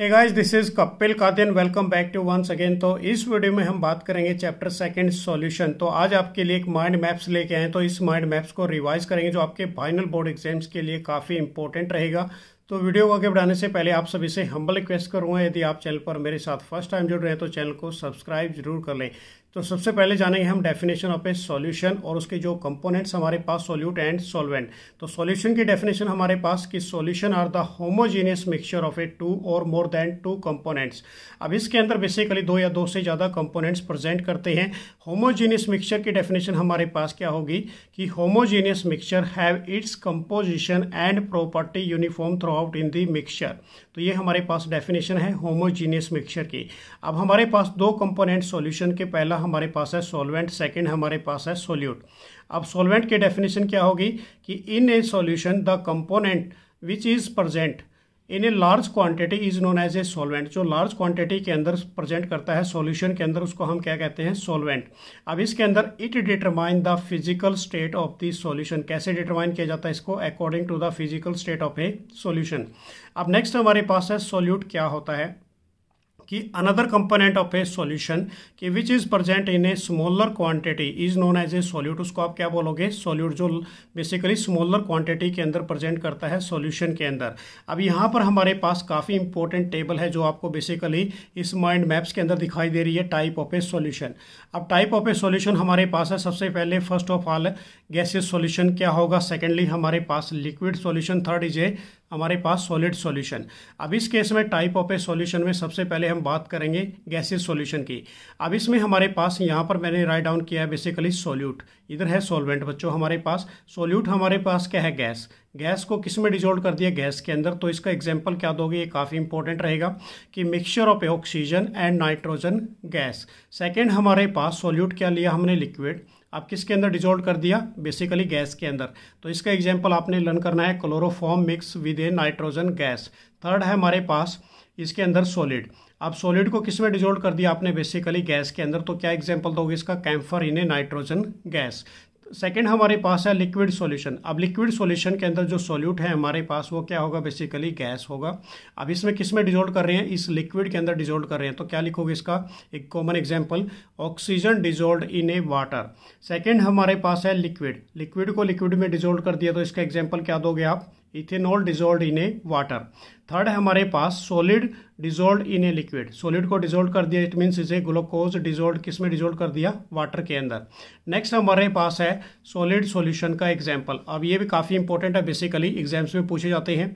Hey guys, this is Kapil Kadian. Welcome back to once again. तो इस video में हम बात करेंगे चैप्टर सेकंड सॉल्यूशन। तो आज आपके लिए एक माइंड मैप्स लेके आए हैं। तो इस माइंड मैप्स को रिवाइज करेंगे जो आपके फाइनल बोर्ड एग्जाम्स के लिए काफ़ी इंपॉर्टेंट रहेगा। तो वीडियो को आगे बढ़ाने से पहले आप सभी से हम्बल रिक्वेस्ट करूंगा, यदि आप चैनल पर मेरे साथ फर्स्ट टाइम जुड़ रहे हैं तो चैनल को सब्सक्राइब जरूर कर लें। तो सबसे पहले जानेंगे हम डेफिनेशन ऑफ ए सॉल्यूशन और उसके जो कंपोनेंट्स हमारे पास सोल्यूट एंड सॉल्वेंट। तो सॉल्यूशन की डेफिनेशन हमारे पास कि solution are the homogeneous mixture of a two और मोर देन टू कंपोनेंट्स। अब इसके अंदर बेसिकली दो या दो से ज़्यादा कंपोनेंट्स प्रेजेंट करते हैं। होमोजेनियस मिक्सचर की डेफिनेशन हमारे पास क्या होगी कि homogeneous mixture have its composition and property uniform throughout in the mixture. तो ये हमारे पास डेफिनेशन है होमोजेनियस मिक्सचर की। अब हमारे पास दो कंपोनेंट सॉल्यूशन के, पहला हमारे पास है सॉल्वेंट, सेकंड हमारे पास है सोल्यूट। अब सॉल्वेंट की डेफिनेशन क्या होगी कि in a solution the component which is present in a large quantity is known as a solvent. जो लार्ज क्वांटिटी के अंदर प्रेजेंट करता है सॉल्यूशन के अंदर, उसको हम क्या कहते हैं, सॉल्वेंट। अब इसके अंदर it determine the physical state of the solution. कैसे डिटरमाइन किया जाता है इसको, according to the physical state of a solution. अब नेक्स्ट हमारे पास है सोल्यूट। क्या होता है कि another component of a solution कि which is present in a smaller quantity is known as a solute. उसको आप क्या बोलोगे, सॉल्यूट। जो बेसिकली स्मॉलर क्वांटिटी के अंदर प्रेजेंट करता है सॉल्यूशन के अंदर। अब यहाँ पर हमारे पास काफ़ी इंपॉर्टेंट टेबल है जो आपको बेसिकली इस माइंड मैप्स के अंदर दिखाई दे रही है, टाइप ऑफ ए सॉल्यूशन। अब टाइप ऑफ ए सॉल्यूशन हमारे पास है सबसे पहले first of all gaseous solution क्या होगा, सेकेंडली हमारे पास liquid solution, third is a हमारे पास सॉलिड सॉल्यूशन। अब इस केस में टाइप ऑफ ए सॉल्यूशन में सबसे पहले हम बात करेंगे गैसियस सॉल्यूशन की। अब इसमें हमारे पास यहाँ पर मैंने राइट डाउन किया है बेसिकली सॉल्यूट, इधर है सॉल्वेंट। बच्चों हमारे पास सॉल्यूट, हमारे पास क्या है, गैस। गैस को किस में डिजोल्व कर दिया, गैस के अंदर। तो इसका एग्जाम्पल क्या दोगे, ये काफ़ी इंपॉर्टेंट रहेगा कि mixture of oxygen and nitrogen gas. Second हमारे पास सॉल्यूट क्या लिया हमने, लिक्विड। आप किसके अंदर डिजोल्व कर दिया, बेसिकली गैस के अंदर। तो इसका एग्जाम्पल आपने लर्न करना है, chloroform mix with a nitrogen gas. Third है हमारे पास इसके अंदर सॉलिड। आप सॉलिड को किस में डिजोल्व कर दिया आपने, बेसिकली गैस के अंदर। तो क्या एग्जाम्पल दोगे इसका, camphor in a nitrogen gas. Second हमारे पास है लिक्विड सॉल्यूशन। अब लिक्विड सॉल्यूशन के अंदर जो सॉल्यूट है हमारे पास वो क्या होगा, बेसिकली गैस होगा। अब इसमें किस में डिजोल्व कर रहे हैं, इस लिक्विड के अंदर डिजोल्व कर रहे हैं। तो क्या लिखोगे इसका, एक common example, oxygen dissolve in a water. Second हमारे पास है लिक्विड। लिक्विड को लिक्विड में डिजोल्व कर दिया, तो इसका एग्जाम्पल क्या दोगे आप, ethanol dissolve in a water. Third है हमारे पास solid dissolve in a liquid. Solid को डिजोल्व कर दिया, इट मीन्स इसे ग्लूकोज डिजोल्व किस में डिजोल्व कर दिया, वाटर के अंदर। नेक्स्ट हमारे पास है सॉलिड सॉल्यूशन का एग्जांपल। अब ये भी काफ़ी इंपॉर्टेंट है, बेसिकली एग्जाम्स में पूछे जाते हैं।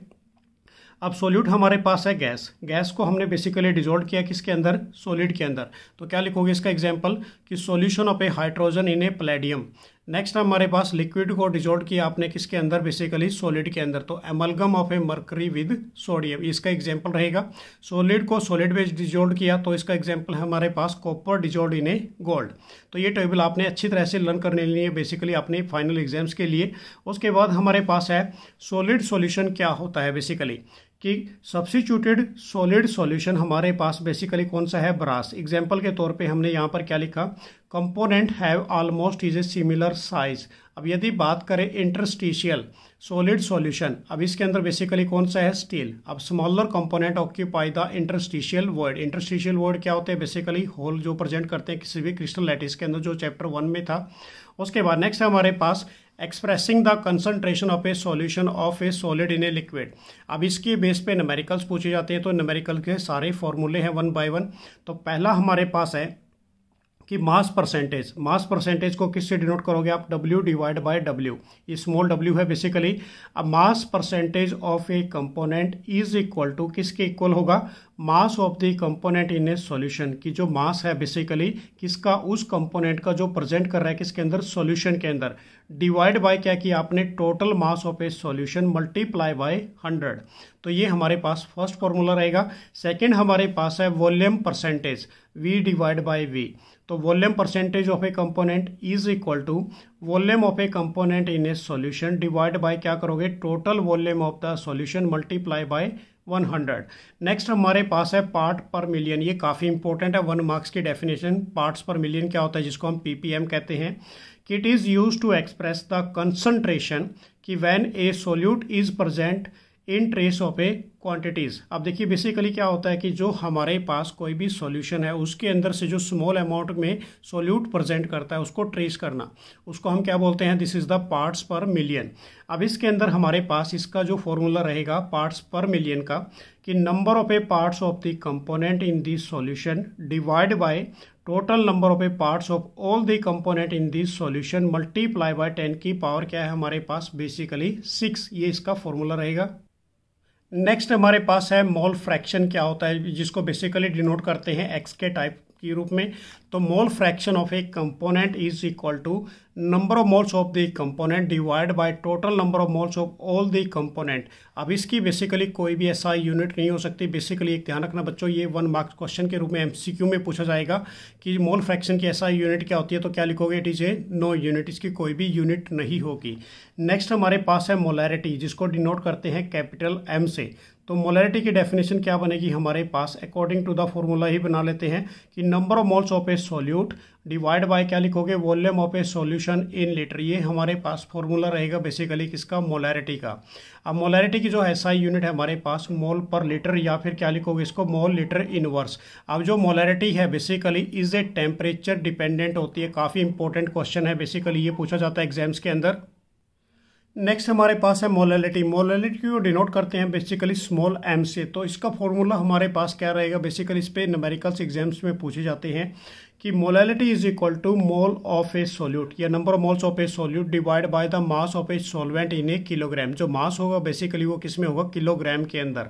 अब सॉल्यूट हमारे पास है गैस। गैस को हमने बेसिकली डिजोल्व किया किसके अंदर, सॉलिड के अंदर। तो क्या लिखोगे इसका एग्जाम्पल कि solution of a hydrogen in a palladium. Next हमारे पास लिक्विड को डिजोल्व किया आपने किसके अंदर, बेसिकली सॉलिड के अंदर। तो amalgam of a mercury with sodium, इसका एग्जांपल रहेगा। सॉलिड को सॉलिड में डिजोल्व किया, तो इसका एग्जांपल है हमारे पास copper dissolve in a gold. तो ये टेबल आपने अच्छी तरह से लर्न करने लिए बेसिकली अपने फाइनल एग्जाम्स के लिए। उसके बाद हमारे पास है सॉलिड सॉल्यूशन। क्या होता है बेसिकली कि सब्स्टिट्यूटेड सॉलिड सॉल्यूशन। हमारे पास बेसिकली कौन सा है, ब्रास। एग्जाम्पल के तौर पे हमने यहाँ पर क्या लिखा, component have almost is a similar size. अब यदि बात करें इंटरस्टिशियल सॉलिड सॉल्यूशन, अब इसके अंदर बेसिकली कौन सा है, स्टील। अब smaller component occupy the interstitial void. Interstitial void क्या होते हैं, बेसिकली होल जो प्रेजेंट करते हैं किसी भी क्रिस्टल लैटिस के अंदर, जो चैप्टर 1 में था। उसके बाद नेक्स्ट है हमारे पास expressing the concentration of a solution of a solid in a liquid. अब इसके बेस पे न्यूमेरिकल्स पूछे जाते हैं, तो न्यूमेरिकल के सारे फॉर्मूले हैं 1 बाय 1। तो पहला हमारे पास है कि मास परसेंटेज। मास परसेंटेज को किससे डिनोट करोगे आप, W डिवाइड बाय W। ये स्मॉल w है बेसिकली। अब mass percentage of a component is equal to किसके इक्वल होगा, mass of the component in a solution. की जो मास है बेसिकली किसका, उस कंपोनेंट का जो प्रेजेंट कर रहा है किसके अंदर, सॉल्यूशन के अंदर, डिवाइड बाय क्या किया आपने, total mass of a solution multiply by 100। तो ये हमारे पास फर्स्ट फॉर्मूला रहेगा। सेकेंड हमारे पास है volume percentage, V divide by V। तो volume percentage of a component is equal to volume of a component in a solution divide by क्या करोगे, total volume of the solution multiply by 100। Next हमारे पास है part पर million. ये काफ़ी important है, 1 मार्क्स की डेफिनेशन। पार्ट्स पर मिलियन क्या होता है, जिसको हम ppm कहते हैं, कि it is use to express the concentration कि when a solute is present in trace of a quantities. अब देखिए बेसिकली क्या होता है कि जो हमारे पास कोई भी सॉल्यूशन है उसके अंदर से जो स्मॉल अमाउंट में सॉल्यूट प्रेजेंट करता है उसको ट्रेस करना, उसको हम क्या बोलते हैं, this is the parts per million. अब इसके अंदर हमारे पास इसका जो फॉर्मूला रहेगा पार्ट्स पर मिलियन का, कि number of a parts of the component in this solution divide by total number of a parts of all the component in this solution multiply by 10 की पावर क्या है हमारे पास, basically 6। ये इसका formula रहेगा। नेक्स्ट हमारे पास है मोल फ्रैक्शन, क्या होता है जिसको बेसिकली डिनोट करते हैं एक्स के टाइप के रूप में। तो mole fraction of a component is equal to number of moles of the component divide by total number of moles of all the component. अब इसकी बेसिकली कोई भी ऐसा यूनिट नहीं हो सकती। बेसिकली एक ध्यान रखना बच्चों, ये 1 मार्क्स क्वेश्चन के रूप में MCQ में पूछा जाएगा कि मोल फ्रैक्शन की ऐसा यूनिट क्या होती है, तो क्या लिखोगे, it is a no unit, इसकी कोई भी यूनिट नहीं होगी। नेक्स्ट हमारे पास है मोलैरिटी, जिसको डिनोट करते हैं कैपिटल M से। तो मोलैरिटी की डेफिनेशन क्या बनेगी हमारे पास, अकॉर्डिंग टू द फॉर्मूला ही बना लेते हैं कि number of moles of a solute divide by क्या लिखोगे, volume of a solution in litre. ये हमारे पास फॉर्मूला रहेगा बेसिकली किसका, मोलैरिटी का। अब मोलैरिटी की जो एसआई यूनिट है हमारे पास मोल पर लीटर, या फिर क्या लिखोगे इसको, मोल लीटर इनवर्स। अब जो मोलैरिटी है basically is a temperature dependent होती है, काफ़ी इंपॉर्टेंट क्वेश्चन है, बेसिकली ये पूछा जाता है एग्जाम्स के अंदर। नेक्स्ट हमारे पास है मोलैलिटी। मोलैलिटी को डिनोट करते हैं बेसिकली स्मॉल m से। तो इसका फॉर्मूला हमारे पास क्या रहेगा, बेसिकली इस पर न्यूमेरिकल्स एग्जाम्स में पूछे जाते हैं कि molality is equal to mole of a solute या number of moles of a solute divide by the mass of a solvent in a kilogram. जो मास होगा बेसिकली वो किस में होगा, किलोग्राम के अंदर।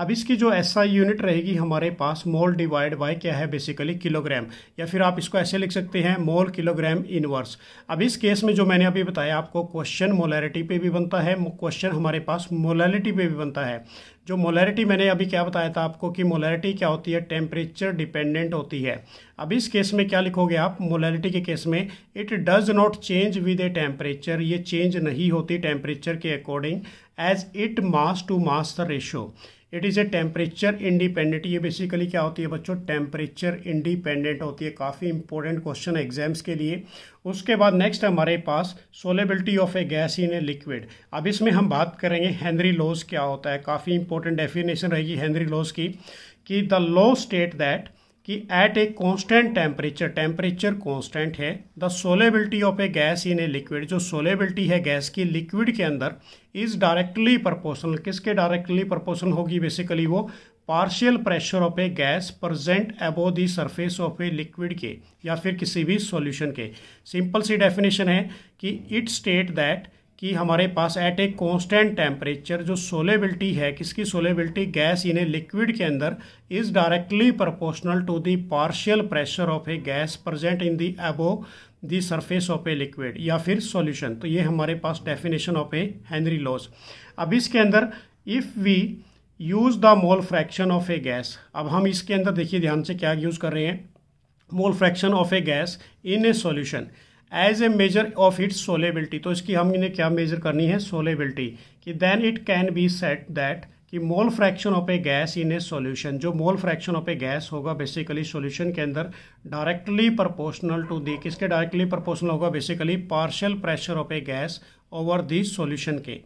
अब इसकी जो एसआई यूनिट रहेगी हमारे पास मोल डिवाइड बाय क्या है, बेसिकली किलोग्राम, या फिर आप इसको ऐसे लिख सकते हैं मोल किलोग्राम इनवर्स। अब इस केस में जो मैंने अभी बताया आपको, क्वेश्चन मोलैरिटी पे भी बनता है, क्वेश्चन हमारे पास मोलैलिटी पे भी बनता है। जो मोलैरिटी मैंने अभी क्या बताया था आपको कि मोलैरिटी क्या होती है, टेम्परेचर डिपेंडेंट होती है। अब इस केस में क्या लिखोगे आप, मोलैरिटी के केस में it does not change with a temperature, ये चेंज नहीं होती टेम्परेचर के according, as it mass to mass ratio, it is a temperature independent. ये बेसिकली क्या होती है बच्चों, टेम्परेचर इंडिपेंडेंट होती है, काफ़ी इंपॉर्टेंट क्वेश्चन है एग्जाम्स के लिए। उसके बाद नेक्स्ट हमारे पास solubility of a gas in a liquid. अब इसमें हम बात करेंगे हेनरी लॉज क्या होता है, काफ़ी इंपॉर्टेंट डेफिनेशन रहेगी हेनरी लॉज की, कि द लॉ स्टेट दैट कि at a constant temperature, temperature constant है, the solubility of a gas in a liquid, जो सोलेबिलिटी है गैस की लिक्विड के अंदर इज डायरेक्टली प्रोपोर्शनल, किसके डायरेक्टली प्रोपोर्शनल होगी, बेसिकली वो partial pressure of a gas present above the surface of a liquid के या फिर किसी भी सॉल्यूशन के। सिंपल सी डेफिनेशन है कि इट स्टेट दैट कि हमारे पास एट ए कांस्टेंट टेम्परेचर जो सोलेबिलिटी है, किसकी solubility gas in a liquid के अंदर is directly proportional to the partial pressure of a gas present in the above the surface of a liquid या फिर सॉल्यूशन। तो ये हमारे पास definition of a Henry laws. अब इसके अंदर if we use the mole fraction of a gas, अब हम इसके अंदर देखिए ध्यान से क्या यूज़ कर रहे हैं, mole fraction of a gas in a solution as a measure of its solubility. तो इसकी हमने क्या मेजर करनी है, सोलेबिलिटी। कि then it can be set that कि mole fraction of a gas in a solution, जो mole fraction of a gas होगा बेसिकली सॉल्यूशन के अंदर डायरेक्टली प्रोपोर्शनल टू दी, किसके डायरेक्टली प्रोपोर्शनल होगा, basically partial pressure of a gas over the solution के।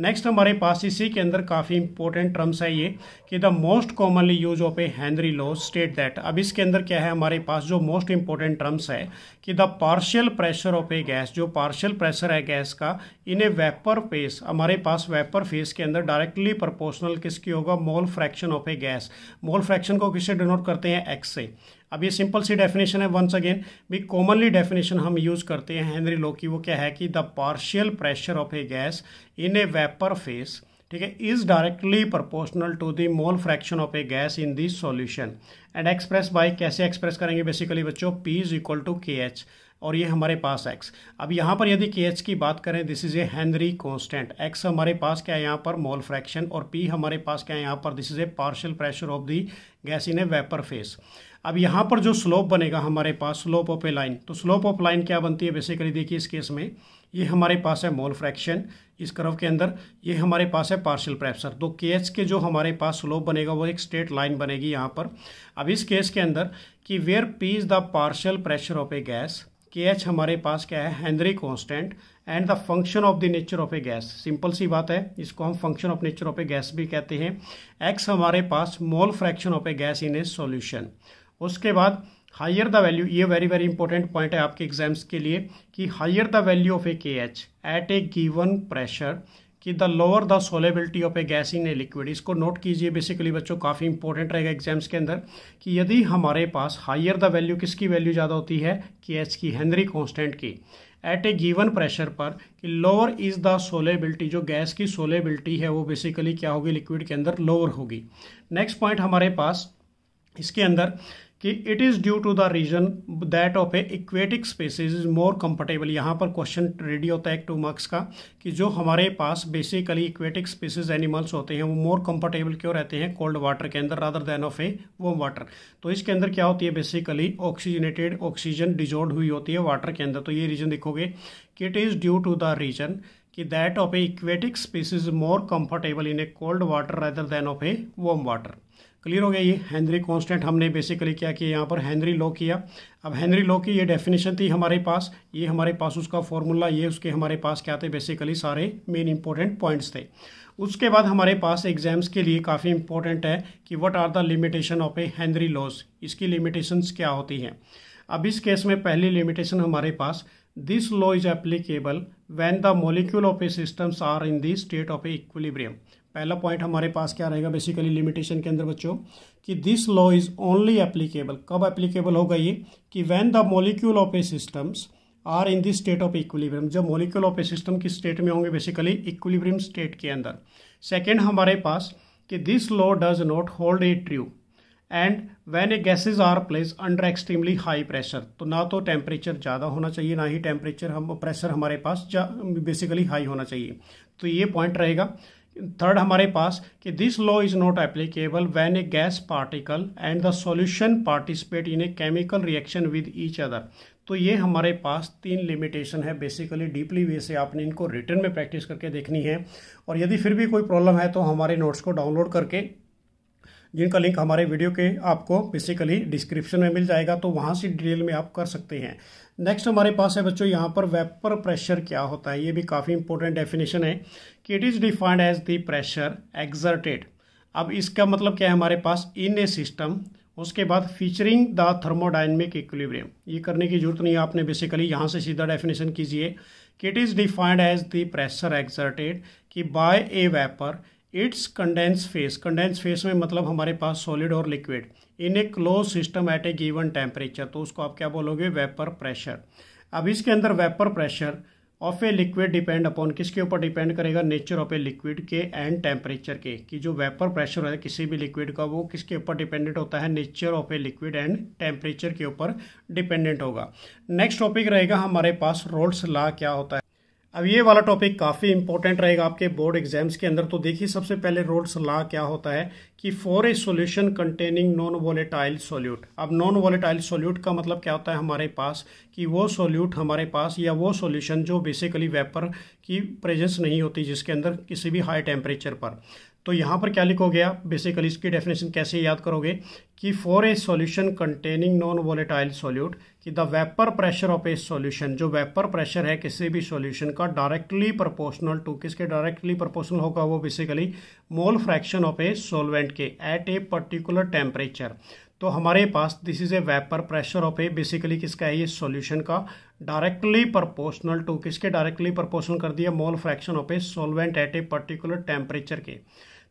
Next हमारे पास इसी के अंदर काफ़ी इंपॉर्टेंट टर्म्स है ये, कि the most commonly use of a Henry law state that. अब इसके अंदर क्या है हमारे पास, जो मोस्ट इंपॉर्टेंट टर्म्स है कि the partial pressure of a gas, जो पार्शियल प्रेशर है गैस का इन ए वेपर फेस, हमारे पास वेपर फेस के अंदर डायरेक्टली प्रोपोर्शनल किसकी होगा, mole fraction of a gas. Mole fraction को किससे डिनोट करते हैं, एक्स से। अब ये सिंपल सी डेफिनेशन है, वंस अगेन भी कॉमनली डेफिनेशन हम यूज़ करते हैं हेनरी लॉ की, वो क्या है कि the partial pressure of a gas in a vapour phase, ठीक है, is directly proportional to the mole fraction of a gas in this solution and express by, कैसे एक्सप्रेस करेंगे बेसिकली बच्चों, P is equal to K H, और ये हमारे पास x. अब यहाँ पर यदि के एच की बात करें, this is a Henry constant, x हमारे पास क्या है यहाँ पर, मोल फ्रैक्शन, और पी हमारे पास क्या है यहाँ पर, this is a partial pressure of the gas in a vapour phase. अब यहाँ पर जो स्लोप बनेगा हमारे पास, स्लोप ऑफ ए लाइन, तो स्लोप ऑफ लाइन क्या बनती है बेसिकली, देखिए इस केस में ये हमारे पास है मोल फ्रैक्शन इस कर्व के अंदर, ये हमारे पास है पार्शियल प्रेशर, तो के एच के जो हमारे पास स्लोप बनेगा वो एक स्ट्रेट लाइन बनेगी यहाँ पर। अब इस केस के अंदर कि where P is the partial pressure of a gas KH हमारे पास क्या है, Henry constant and the function of the nature of a gas. Simple सी बात है, इसको हम function of nature of a gas भी कहते हैं। x हमारे पास mole fraction of a gas in a solution. उसके बाद हायर द वैल्यू, ये वेरी वेरी इंपॉर्टेंट पॉइंट है आपके एग्जाम्स के लिए कि higher the value of a KH at a given pressure कि the lower the solubility of a gas in a liquid. इसको नोट कीजिए, बेसिकली बच्चों काफ़ी इंपॉर्टेंट रहेगा एग्जाम्स के अंदर कि यदि हमारे पास हायर द वैल्यू, किसकी वैल्यू ज़्यादा होती है, KH की, हेनरी कांस्टेंट की, एट ए गिवन प्रेशर पर, कि लोअर इज़ द सोलेबिलिटी, जो गैस की सोलेबिलिटी है वो बेसिकली क्या होगी, लिक्विड के अंदर लोअर होगी। नेक्स्ट पॉइंट हमारे पास इसके अंदर कि it is due to the reason that of a aquatic species is more comfortable. यहाँ पर क्वेश्चन रेडी होता है 2 मार्क्स का कि जो हमारे पास बेसिकली एक्वेटिक स्पेसिस एनिमल्स होते हैं वो मोर कंफर्टेबल क्यों रहते हैं कोल्ड वाटर के अंदर rather than of a warm water. तो इसके अंदर क्या होती है, बेसिकली ऑक्सीजनेटेड ऑक्सीजन डिजॉल्व हुई होती है वाटर के अंदर। तो ये रीजन देखोगे कि it is due to the reason कि that of a aquatic species more comfortable in a cold water rather than of a warm water. Clear हो गया। ये हेनरी कांस्टेंट हमने बेसिकली क्या किया, यहाँ पर हेनरी लॉ किया। अब हेनरी लॉ की ये डेफिनेशन थी हमारे पास, ये हमारे पास उसका फॉर्मूला, ये उसके हमारे पास क्या थे बेसिकली सारे मेन इंपॉर्टेंट पॉइंट्स थे। उसके बाद हमारे पास एग्जाम्स के लिए काफ़ी इंपॉर्टेंट है कि what are the limitation of a Henry laws, इसकी लिमिटेशंस क्या होती हैं। अब इस केस में पहली लिमिटेशन हमारे पास, this law is applicable when the molecule of a systems are in the state of a equilibrium. पहला पॉइंट हमारे पास क्या रहेगा बेसिकली लिमिटेशन के अंदर बच्चों कि this law is only applicable, कब एप्लीकेबल होगा ये, कि when the molecule of a systems are in the state of equilibrium, जब मॉलिक्यूल ऑफ ए सिस्टम की स्टेट में होंगे बेसिकली इक्विलिब्रियम स्टेट के अंदर। सेकेंड हमारे पास कि this law does not hold a true and when a gases are place under extremely high pressure, तो ना तो टेम्परेचर ज़्यादा होना चाहिए ना ही टेम्परेचर हम प्रेशर हमारे पास बेसिकली हाई होना चाहिए। तो ये पॉइंट रहेगा। थर्ड हमारे पास कि this law is not applicable when a gas particle and the solution participate in a chemical reaction with each other. तो ये हमारे पास 3 लिमिटेशन है बेसिकली, डीपली वे से आपने इनको रिटर्न में प्रैक्टिस करके देखनी है। और यदि फिर भी कोई प्रॉब्लम है तो हमारे नोट्स को डाउनलोड करके, जिनका लिंक हमारे वीडियो के आपको बेसिकली डिस्क्रिप्शन में मिल जाएगा, तो वहाँ से डिटेल में आप कर सकते हैं। नेक्स्ट हमारे पास है बच्चों यहाँ पर वेपर प्रेशर क्या होता है, ये भी काफ़ी इंपॉर्टेंट डेफिनेशन है कि it is defined as the pressure exerted. अब इसका मतलब क्या है हमारे पास, इन ए सिस्टम, उसके बाद फीचरिंग द थर्मोडायनेमिक इक्विलिब्रियम। ये करने की जरूरत नहीं है आपने, बेसिकली यहाँ से सीधा डेफिनेशन कीजिए कि it is defined as the pressure exerted कि by a vapour its condense phase, condense phase में मतलब हमारे पास सॉलिड और liquid, in a close system at a given temperature, तो उसको आप क्या बोलोगे, वेपर प्रेशर। अब इसके अंदर vapour pressure of a liquid depend upon, किसके ऊपर डिपेंड करेगा, नेचर ऑफ ए लिक्विड के एंड टेम्परेचर के, कि जो वेपर प्रेशर है किसी भी लिक्विड का वो किसके ऊपर डिपेंडेंट होता है, nature of a liquid and temperature के ऊपर डिपेंडेंट होगा। नेक्स्ट टॉपिक रहेगा हमारे पास रोल्ट्स लॉ क्या होता है। अब ये वाला टॉपिक काफ़ी इंपॉर्टेंट रहेगा आपके बोर्ड एग्जाम्स के अंदर। तो देखिए सबसे पहले रोल्ट्स लॉ क्या होता है कि for a solution containing non volatile solute. अब नॉन वोलेटाइल सॉल्यूट का मतलब क्या होता है हमारे पास कि वो सॉल्यूट हमारे पास या वो सॉल्यूशन जो बेसिकली वेपर की प्रेजेंस नहीं होती जिसके अंदर किसी भी हाई टेम्परेचर पर। तो यहाँ पर क्या लिखोगे आप बेसिकली, इसकी डेफिनेशन कैसे याद करोगे कि for a solution containing non volatile solute कि the vapour pressure of a solution, जो वेपर प्रेशर है किसी भी सॉल्यूशन का डायरेक्टली प्रोपोर्शनल टू, किसके डायरेक्टली प्रोपोर्शनल होगा वो basically mole fraction of a solvent के एट ए पर्टिकुलर टेम्परेचर। तो हमारे पास this is a vapour pressure of a basically किसका है, ये सॉल्यूशन का, डायरेक्टली प्रोपोर्शनल टू, किसके डायरेक्टली प्रोपोर्शनल कर दिया, मोल fraction of a solvent at a particular temperature के।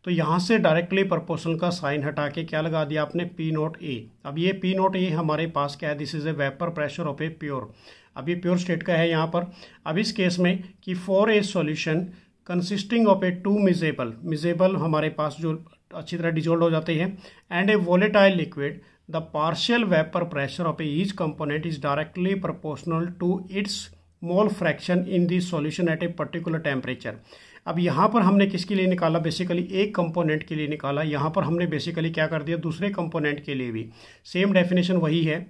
तो यहाँ से डायरेक्टली प्रोपोर्शनल का साइन हटा के क्या लगा दिया आपने, P0A। अब ये P0A हमारे पास क्या है, this is a vapour pressure of a pure, अब ये प्योर स्टेट का है यहाँ पर। अब इस केस में कि for a solution consisting of a 2 miscible, miscible हमारे पास जो अच्छी तरह डिजोल्व हो जाते हैं, and a volatile liquid, the partial vapour pressure of each component is directly proportional to its mole fraction in the solution at a particular temperature. अब यहाँ पर हमने किसके लिए निकाला, बेसिकली एक कंपोनेंट के लिए निकाला, यहाँ पर हमने बेसिकली क्या कर दिया, दूसरे कंपोनेंट के लिए भी सेम डेफिनेशन वही है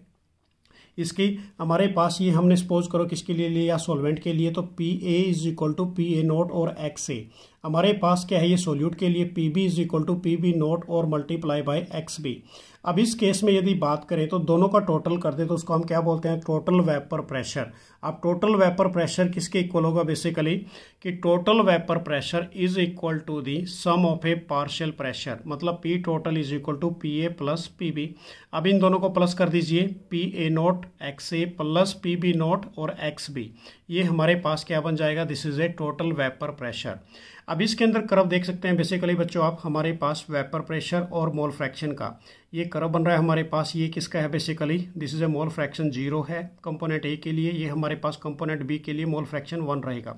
इसकी हमारे पास। ये हमने सपोज करो किसके लिए लिया, सॉल्वेंट के लिए, तो PA is equal to PA naught और XA। हमारे पास क्या है ये सोल्यूट के लिए P B is equal to P B note और मल्टीप्लाई बाई एक्स बी। अब इस केस में यदि बात करें तो दोनों का टोटल कर दे तो उसको हम क्या बोलते हैं, टोटल वेपर प्रेशर। अब टोटल वेपर प्रेशर किसके इक्वल होगा बेसिकली कि total vapour pressure is equal to the sum of a partial pressure, मतलब P total is equal to P A plus P B. अब इन दोनों को प्लस कर दीजिए, P A note X A plus P B note और X B, ये हमारे पास क्या बन जाएगा, this is a total vapour pressure. अब इसके अंदर कर्व देख सकते हैं बेसिकली बच्चों आप, हमारे पास वेपर प्रेशर और मोल फ्रैक्शन का ये कर्व बन रहा है हमारे पास। ये किसका है basically, this is a mole fraction 0 है कंपोनेंट ए के लिए, ये हमारे पास कंपोनेंट बी के लिए मोल फ्रैक्शन 1 रहेगा।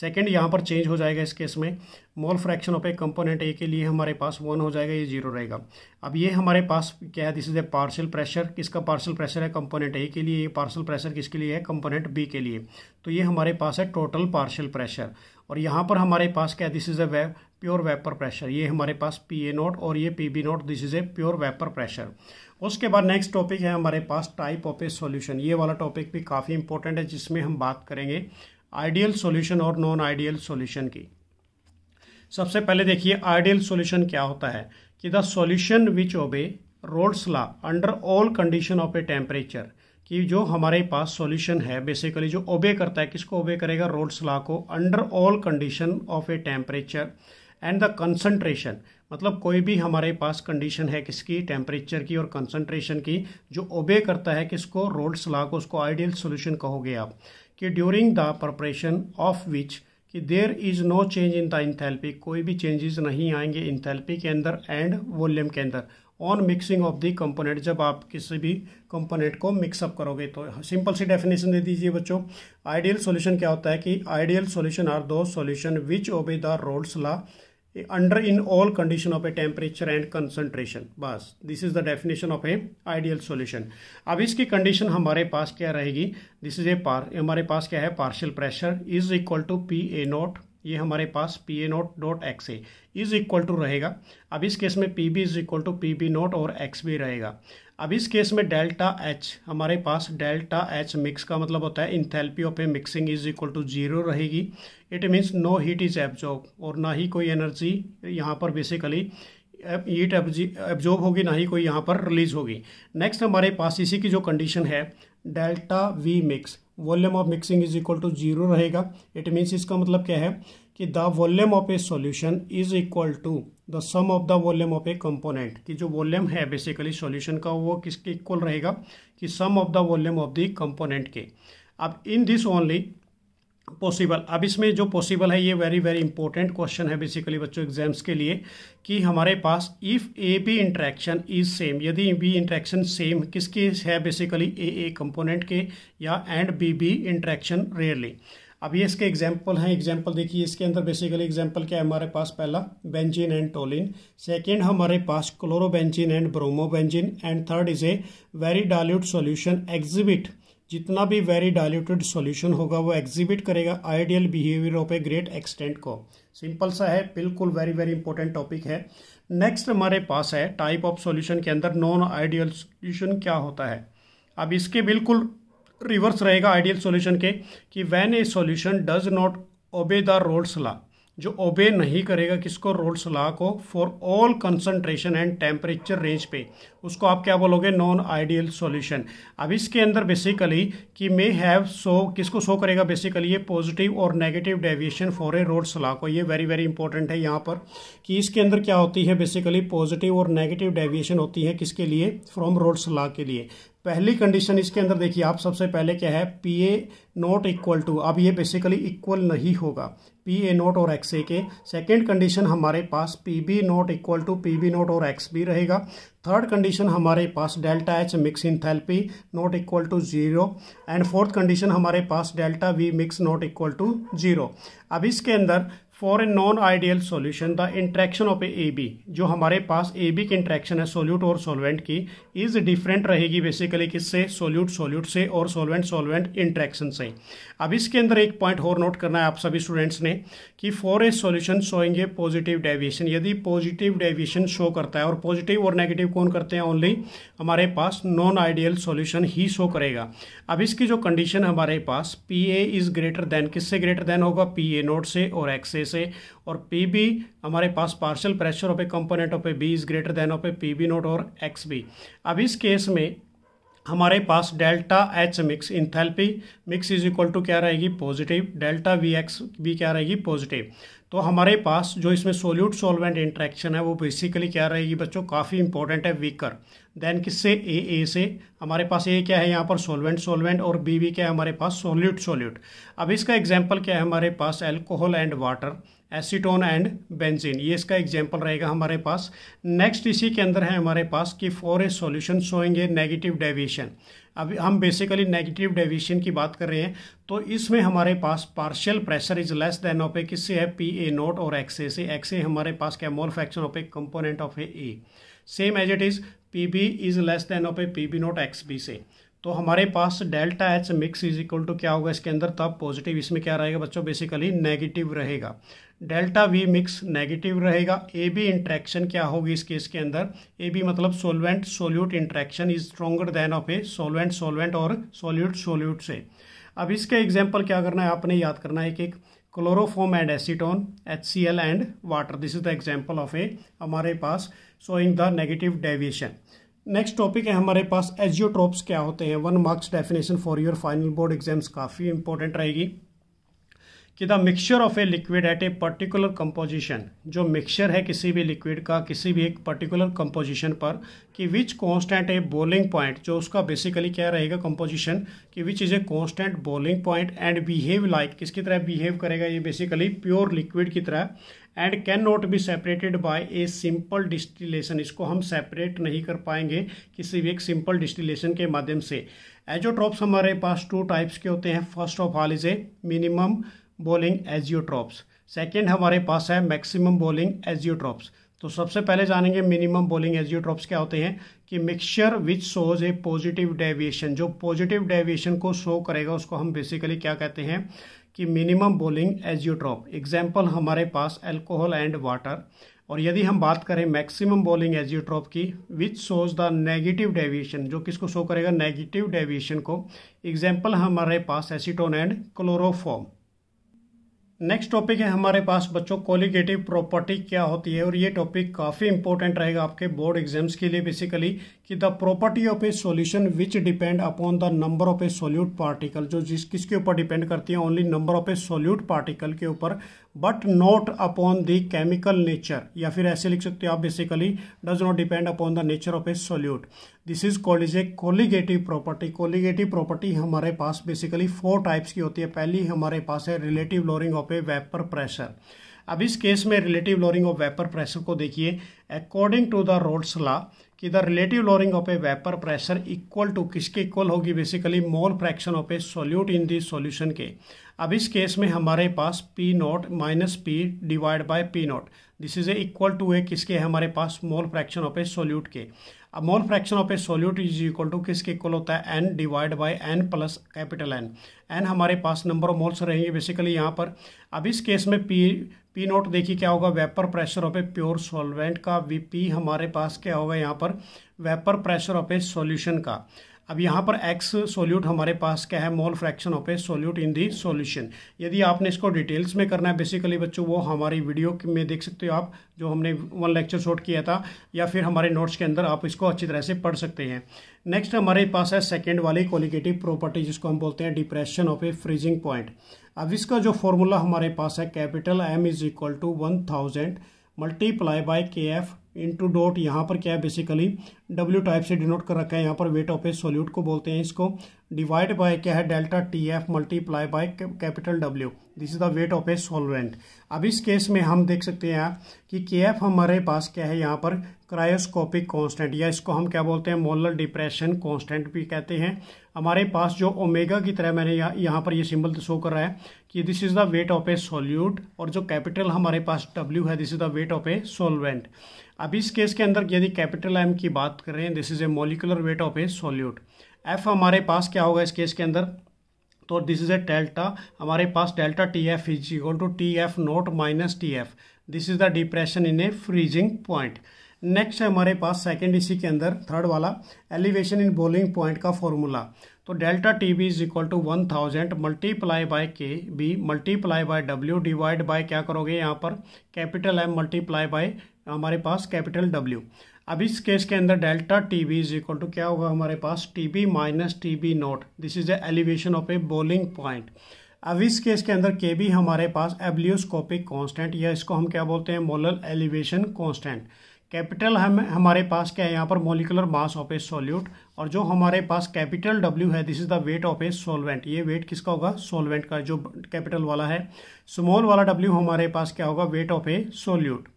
सेकंड यहाँ पर चेंज हो जाएगा इस केस में, mole fraction of a component A के लिए हमारे पास 1 हो जाएगा, ये 0 रहेगा। अब ये हमारे पास क्या है, this is a partial pressure, किसका पार्शियल प्रेशर है, कंपोनेंट ए के लिए। ये पार्शियल प्रेशर किसके लिए है, कंपोनेंट बी के लिए। तो ये हमारे पास है टोटल पार्शियल प्रेशर। और यहाँ पर हमारे पास क्या है, this is a pure vapour pressure, ये हमारे पास पी ए नोट और ये P B note, this is a pure vapour pressure. उसके बाद नेक्स्ट टॉपिक है हमारे पास टाइप ऑफ ए सॉल्यूशन। ये वाला टॉपिक भी काफ़ी इंपॉर्टेंट है जिसमें हम बात करेंगे आइडियल सॉल्यूशन और नॉन आइडियल सॉल्यूशन की। सबसे पहले देखिए आइडियल सॉल्यूशन क्या होता है कि the solution which obey Raoult's law under all condition of a temperature, कि जो हमारे पास सॉल्यूशन है बेसिकली जो ओबे करता है, किसको ओबे करेगा, रोल्ट्स लॉ को, under all condition of a temperature and the concentration, मतलब कोई भी हमारे पास कंडीशन है किसकी, टेम्परेचर की और कंसंट्रेशन की, जो ओबे करता है किसको, रोल्ट्स लॉ को, उसको आइडियल सॉल्यूशन कहोगे आप। कि during the preparation of which कि there is no change in the enthalpy, कोई भी चेंजेस नहीं आएंगे इंथैल्पी के अंदर एंड वॉल्यूम के अंदर, on mixing of the component, जब आप किसी भी कंपोनेंट को मिक्सअप करोगे। तो सिंपल सी डेफिनेशन दे दीजिए बच्चों, आइडियल सॉल्यूशन क्या होता है कि आइडियल सॉल्यूशन आर दो solution which obey the Raoult's law under in all condition of a temperature and concentration. बस this is the definition of a ideal solution. अब इसकी कंडीशन हमारे पास क्या रहेगी, दिस इज ए हमारे पास क्या है, partial pressure is equal to P A naught, ये हमारे पास P A naught dot X A is equal to रहेगा। अब इस केस में P B is equal to P B note और एक्स बी रहेगा। अब इस केस में डेल्टा एच, हमारे पास डेल्टा एच मिक्स का मतलब होता है enthalpy of a mixing is equal to 0 रहेगी, it means no heat is absorb, और ना ही कोई एनर्जी यहाँ पर बेसिकली हीट एब्जॉर्ब होगी, ना ही कोई यहाँ पर रिलीज होगी। नेक्स्ट हमारे पास इसी की जो कंडीशन है, delta V mix, volume of mixing is equal to 0 रहेगा, इट मीन्स इसका मतलब क्या है कि the volume of a solution is equal to the sum of the volume of a component, कि जो वॉल्यूम है बेसिकली सॉल्यूशन का वो किसके इक्वल रहेगा, कि sum of the volume of the component के। अब इन दिस ओनली पॉसिबल, अब इसमें जो पॉसिबल है ये वेरी वेरी इंपॉर्टेंट क्वेश्चन है बेसिकली बच्चों एग्जाम्स के लिए, कि हमारे पास if A B interaction is same, यदि बी इंट्रैक्शन सेम किसके है बेसिकली, ए कंपोनेंट के, या and B B interaction rarely. अब ये इसके एग्जाम्पल हैं, एग्जाम्पल देखिए इसके अंदर बेसिकली एग्जाम्पल क्या है हमारे पास, पहला बेंजीन एंड टोलिन, सेकंड हमारे पास chlorobenzene and bromobenzene, and third is a very dilute solution exhibit, जितना भी वेरी डाइल्यूटेड सॉल्यूशन होगा वो एग्जिबिट करेगा ideal behaviour of a great extent को। सिंपल सा है, बिल्कुल वेरी वेरी इंपॉर्टेंट टॉपिक है। नेक्स्ट हमारे पास है टाइप ऑफ सॉल्यूशन के अंदर नॉन आइडियल सॉल्यूशन क्या होता है। अब इसके बिल्कुल रिवर्स रहेगा आइडियल सॉल्यूशन के, कि when a solution does not obey the Raoult's law, जो ओबे नहीं करेगा किसको, रोल्स लॉ को, for all concentration and temperature range पे, उसको आप क्या बोलोगे, नॉन आइडियल सॉल्यूशन। अब इसके अंदर बेसिकली कि मे हैव शो, किसको शो करेगा बेसिकली, ये पॉजिटिव और negative deviation for a Raoult's law को, ये वेरी वेरी इंपॉर्टेंट है यहाँ पर, कि इसके अंदर क्या होती है बेसिकली पॉजिटिव और नेगेटिव डेविएशन होती है किसके लिए, फ्रॉम रोल्स लॉ के लिए। पहली कंडीशन इसके अंदर देखिए आप, सबसे पहले क्या है, P A not equal to, अब ये बेसिकली इक्वल नहीं होगा पी ए नॉट और एक्स ए के। सेकेंड कंडीशन हमारे पास P B not equal to P B not और एक्स बी रहेगा। थर्ड कंडीशन हमारे पास delta H mix enthalpy not equal to 0, and fourth condition हमारे पास delta V mix not equal to 0। अब इसके अंदर for a non ideal solution the interaction of A B, जो हमारे पास ए बी की इंट्रैक्शन है सोल्यूट और सॉल्वेंट की, इज डिफरेंट रहेगी बेसिकली किससे, सोल्यूट सोल्यूट से और सॉल्वेंट सॉल्वेंट इंट्रैक्शन से। अब इसके अंदर एक पॉइंट और नोट करना है आप सभी स्टूडेंट्स ने, कि for a solution showing a positive deviation, यदि पॉजिटिव डेविएशन शो करता है, और पॉजिटिव और नेगेटिव कौन करते हैं, ओनली हमारे पास नॉन आइडियल सॉल्यूशन ही शो करेगा। अब इसकी जो कंडीशन हमारे पास, P A is greater than, किससे ग्रेटर देन होगा, पी ए नोट से और एक्स ए से, और पी बी हमारे पास partial pressure of a component of A B is greater than of a P B note और एक्स बी। अब इस केस में हमारे पास delta H mix enthalpy mix is equal to क्या रहेगी पॉजिटिव, डेल्टा वी एक्स भी क्या रहेगी पॉजिटिव। तो हमारे पास जो इसमें सोल्यूट सॉल्वेंट इंट्रैक्शन है वो बेसिकली क्या रहेगी बच्चों, काफ़ी इंपॉर्टेंट है, वीकर देन किससे ए से। हमारे पास ए क्या है यहाँ पर सॉल्वेंट सॉल्वेंट, और बी भी क्या है हमारे पास सोल्यूट सोल्यूट। अब इसका एग्जांपल क्या है हमारे पास alcohol and water, acetone and benzene, ये इसका एग्जांपल रहेगा हमारे पास। नेक्स्ट इसी के अंदर है हमारे पास कि for a solution showing a negative deviation. अभी हम बेसिकली नेगेटिव डेविएशन की बात कर रहे हैं, तो इसमें हमारे पास partial pressure is less than of a किससे है पी ए नोट और एक्स ए से। एक्स ए हमारे पास क्या mole fraction of a component of a, same as it is P B is less than of a P B note X B से। तो हमारे पास delta H mix is equal to क्या होगा इसके अंदर तब पॉजिटिव, इसमें क्या रहेगा बच्चों बेसिकली नेगेटिव रहेगा। डेल्टा वी मिक्स नेगेटिव रहेगा। ए बी इंट्रैक्शन क्या होगी इस केस के अंदर, ए बी मतलब solvent solute interaction is stronger than of a solvent solvent और सोल्यूट सोल्यूट से। अब इसके एग्जाम्पल क्या करना है आपने याद करना है कि chloroform and acetone, H C L and water, this is the example of a हमारे पास showing the negative deviation. Next topic है हमारे पास एजियोट्रोप्स क्या होते हैं, 1 marks definition for your final board exams, काफ़ी इंपॉर्टेंट रहेगी कि the mixture of a liquid at a particular composition, जो मिक्सचर है किसी भी लिक्विड का किसी भी एक पर्टिकुलर कंपोजिशन पर, कि which constant a boiling point, जो उसका बेसिकली क्या रहेगा कंपोजिशन कि which is a constant boiling point and behave like, किसकी तरह बिहेव करेगा ये बेसिकली प्योर लिक्विड की तरह, and can not be separated by a simple distillation, इसको हम सेपरेट नहीं कर पाएंगे किसी भी एक सिंपल डिस्टिलेशन के माध्यम से। एजियोट्रोप्स हमारे पास 2 टाइप्स के होते हैं, first of all is a minimum boiling azeotropes, second हमारे पास है मैक्सिमम बॉलिंग एजियोट्रोप्स। तो सबसे पहले जानेंगे मिनिमम बॉलिंग एजियोट्रोप्स क्या होते हैं कि mixture which shows a positive deviation, जो पॉजिटिव डेविएशन को शो करेगा उसको हम बेसिकली क्या कहते हैं कि मिनिमम बॉलिंग एजियोट्रोप। एग्जाम्पल हमारे पास एल्कोहल एंड वाटर। और यदि हम बात करें मैक्सिमम बॉलिंग एजियोट्रोप की, which shows the negative deviation, जो किसको शो करेगा नेगेटिव डेविएशन को। एग्जाम्पल हमारे पास acetone and chloroform. Next topic है हमारे पास बच्चों कोलिगेटिव प्रॉपर्टी क्या होती है, और ये टॉपिक काफ़ी इंपॉर्टेंट रहेगा आपके बोर्ड एग्जाम्स के लिए बेसिकली कि the property of a solution which depend upon the number of a solute particle, जो जिस किसके ऊपर डिपेंड करती है only number of a solute particle के ऊपर, but not upon the chemical nature, या फिर ऐसे लिख सकते हो आप basically does not depend upon the nature of a solute. This is called is a colligative property. Colligative property हमारे पास बेसिकली 4 टाइप्स की होती है। पहली हमारे पास है relative lowering of a vapour pressure. अब इस केस में relative lowering of vapour pressure को देखिए, according to the Raoult's law कि the relative lowering of a vapour pressure equal to किसके इक्वल होगी basically mole fraction of a solute in the solution के। अब इस केस में हमारे पास P not minus P divide by P not, this is a equal to a किसके है हमारे पास mole fraction of a solute के। अब mole fraction of a solute is equal to किसके इक्वल होता है N divide by N plus capital N. N हमारे पास नंबर ऑफ मोल्स रहेंगे बेसिकली यहाँ पर। अब इस केस में पी नोट देखिए क्या होगा vapour pressure of a pure solvent का, वी पी हमारे पास क्या होगा यहाँ पर vapour pressure of a solution का। अब यहाँ पर एक्स सॉल्यूट हमारे पास क्या है mole fraction of a solute in the solution. यदि आपने इसको डिटेल्स में करना है बेसिकली बच्चों वो हमारी वीडियो में देख सकते हो आप, जो हमने 1 लेक्चर शॉट किया था, या फिर हमारे नोट्स के अंदर आप इसको अच्छी तरह से पढ़ सकते हैं। नेक्स्ट हमारे पास है सेकेंड वाली कोलिगेटिव प्रॉपर्टी, जिसको हम बोलते हैं depression of a freezing point. अब इसका जो फॉर्मूला हमारे पास है capital M is equal to 1000 multiply by K F into dot, यहाँ पर क्या है बेसिकली W टाइप से डिनोट कर रखा है, यहाँ पर वेट ऑफ ए सॉल्यूट को बोलते हैं इसको, डिवाइड बाय क्या है delta T F multiply by capital W, this is the weight of a solvent. अब इस केस में हम देख सकते हैं कि के एफ हमारे पास क्या है यहाँ पर क्रायोस्कोपिक कांस्टेंट, या इसको हम क्या बोलते हैं मोलर डिप्रेशन कांस्टेंट भी कहते हैं। हमारे पास जो ओमेगा की तरह मैंने यहाँ पर ये सिंबल शो कर रहा है कि this is the weight of a solute, और जो कैपिटल हमारे पास W है this is the weight of a solvent. अब इस केस के अंदर यदि कैपिटल एम की बात कर रहे हैं this is a molecular weight of a solute. F हमारे पास क्या होगा इस केस के अंदर, तो दिस इज ए डेल्टा हमारे पास delta T F is equal to T F not minus T F, this is the depression in a freezing point. Next है हमारे पास सेकेंड इसी के अंदर थर्ड वाला एलिवेशन इन बोलिंग पॉइंट का फॉर्मूला। तो delta T B is equal to 1000 multiply by K B multiply by W divide by क्या करोगे यहाँ पर कैपिटल एम मल्टीप्लाई बाय हमारे पास कैपिटल डब्ल्यू। अब इस केस के अंदर delta T B is equal to क्या होगा हमारे पास T B minus T B not. This is the elevation of a boiling point. अब इस केस के अंदर के बी हमारे पास एब्लियोस्कोपिक कांस्टेंट या इसको हम क्या बोलते हैं मोलर एलिवेशन कांस्टेंट। कैपिटल हम हमारे पास क्या है यहाँ पर molecular mass of a solute और जो हमारे पास कैपिटल डब्ल्यू है this is the weight of a solvent. ये वेट किसका होगा सॉल्वेंट का जो कैपिटल वाला है। स्मॉल वाला डब्ल्यू हमारे पास क्या होगा weight of a solute.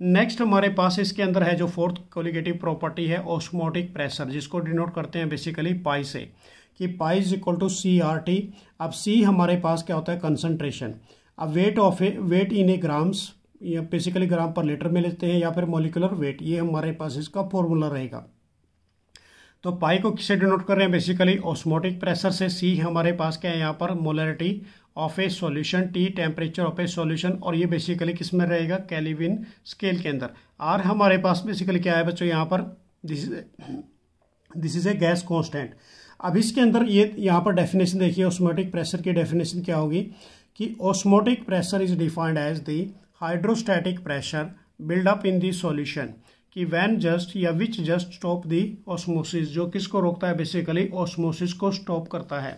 Next हमारे पास इसके अंदर है जो फोर्थ कोलिगेटिव प्रॉपर्टी है ऑस्मोटिक प्रेशर जिसको डिनोट करते हैं बेसिकली पाई से कि pi is equal to C R T. अब सी हमारे पास क्या होता है कंसनट्रेशन। अब weight of a weight in a grams या बेसिकली ग्राम पर लीटर में लेते हैं या फिर मोलिकुलर वेट, ये हमारे पास इसका फॉर्मूला रहेगा। तो पाई को किससे डिनोट कर रहे हैं बेसिकली ऑस्मोटिक प्रेशर से। सी हमारे पास क्या है यहाँ पर molarity of a solution, T temperature of a solution और ये बेसिकली किस में रहेगा केल्विन स्केल के अंदर। आर हमारे पास बेसिकली क्या है बच्चों यहाँ पर this is a gas constant. अब इसके अंदर ये यहाँ पर डेफिनेशन देखिए ऑस्मोटिक प्रेशर की डेफिनेशन क्या होगी कि osmotic pressure is defined as the hydrostatic pressure buildup in the solution कि वैन जस्ट या which just stop the osmosis, जो किसको रोकता है बेसिकली ऑस्मोसिस को स्टॉप करता है।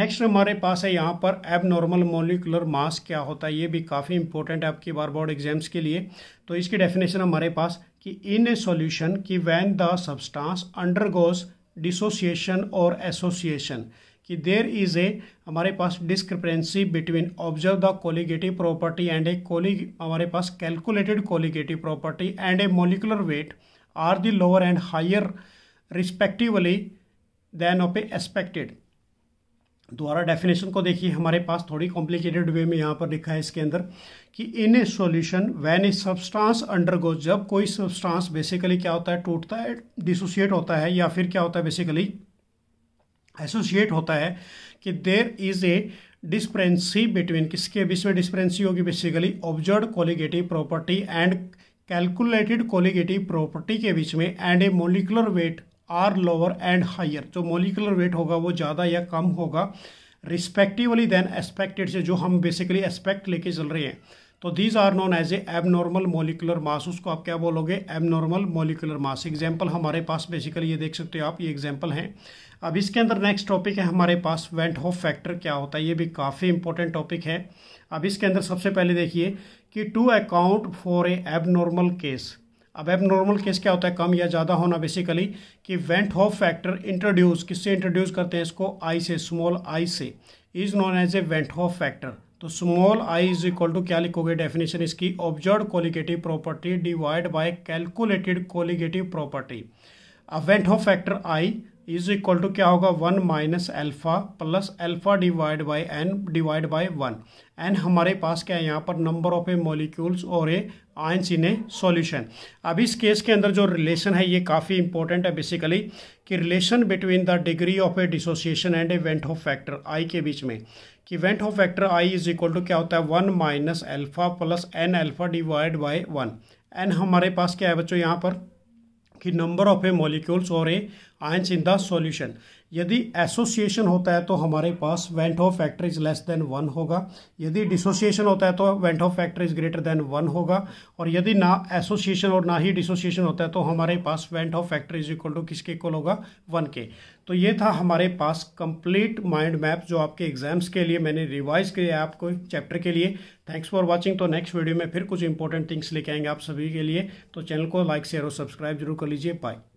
नेक्स्ट हमारे पास है यहाँ पर एबनॉर्मल मोलिकुलर मास क्या होता है, ये भी काफ़ी इंपॉर्टेंट है आपकी बार बोर्ड एग्जाम्स के लिए। तो इसकी डेफिनेशन हमारे पास कि इन ए सॉल्यूशन कि when the substance undergoes dissociation और एसोसिएशन कि देयर इज ए हमारे पास discrepancy between observe the colligative property and a हमारे पास calculated colligative property and a molecular weight are the lower and higher respectively than of a expected. द्वारा definition को देखिए हमारे पास थोड़ी कॉम्प्लिकेटेड वे में यहाँ पर लिखा है इसके अंदर कि in a solution when a substance undergoes, जब कोई सब्सटेंस बेसिकली क्या होता है टूटता है डिसोसिएट होता है या फिर क्या होता है बेसिकली एसोसिएट होता है कि there is a discrepancy between किसके बीच में डिस्प्रेंसी होगी basically observe colligative property and calculated colligative property के बीच में and a molecular weight are lower and higher, जो मोलिकुलर वेट होगा वो ज़्यादा या कम होगा रिस्पेक्टिवली देन एक्सपेक्टेड से जो हम बेसिकली एक्सपेक्ट लेके चल रहे हैं। तो these are known as a abnormal molecular mass, उसको आप क्या बोलोगे एबनॉर्मल मोलिकुलर मास। एग्जाम्पल हमारे पास बेसिकली ये देख सकते हो आप, ये एग्जाम्पल हैं। अब इसके अंदर नेक्स्ट टॉपिक है हमारे पास वैन 't हॉफ फैक्टर क्या होता है, ये भी काफ़ी इंपॉर्टेंट टॉपिक है। अब इसके अंदर सबसे पहले देखिए कि to account for a abnormal case. अब एबनॉर्मल केस क्या होता है कम या ज़्यादा होना बेसिकली कि van 't Hoff factor introduce किससे इंट्रोड्यूस करते हैं इसको आई से, स्मॉल आई से, is known as a van 't Hoff factor. तो small I is equal to क्या लिखोगे डेफिनेशन इसकी observe colligative property divide by calculated colligative property. अब van 't Hoff factor I is equal to क्या होगा 1 minus alpha plus alpha divide by N divide by 1। N हमारे पास क्या है यहाँ पर नंबर ऑफ ए मॉलिक्यूल्स और a ions in a solution. अब इस केस के अंदर जो रिलेशन है ये काफ़ी इंपॉर्टेंट है बेसिकली कि relation between the degree of a dissociation and a van 't Hoff factor I के बीच में कि van 't Hoff factor I is equal to क्या होता है 1 minus alpha plus N alpha divide by 1। N हमारे पास क्या है बच्चों यहाँ पर कि नंबर ऑफ ए मॉलिक्यूल्स और a ions in the solution. यदि एसोसिएशन होता है तो हमारे पास van 't Hoff factor is less than 1 होगा, यदि डिसोसिएशन होता है तो van 't Hoff factor is greater than 1 होगा और यदि ना एसोसिएशन और ना ही डिसोसिएशन होता है तो हमारे पास van 't Hoff factor is equal to किसके इक्वल होगा 1 के। तो ये था हमारे पास कंप्लीट माइंड मैप जो आपके एग्जाम्स के लिए मैंने रिवाइज किया आपको चैप्टर के लिए। Thanks for watching. तो नेक्स्ट वीडियो में फिर कुछ इंपॉर्टेंट थिंग्स लेके आएंगे आप सभी के लिए। तो चैनल को लाइक शेयर और सब्सक्राइब जरूर कर लीजिए। बाय।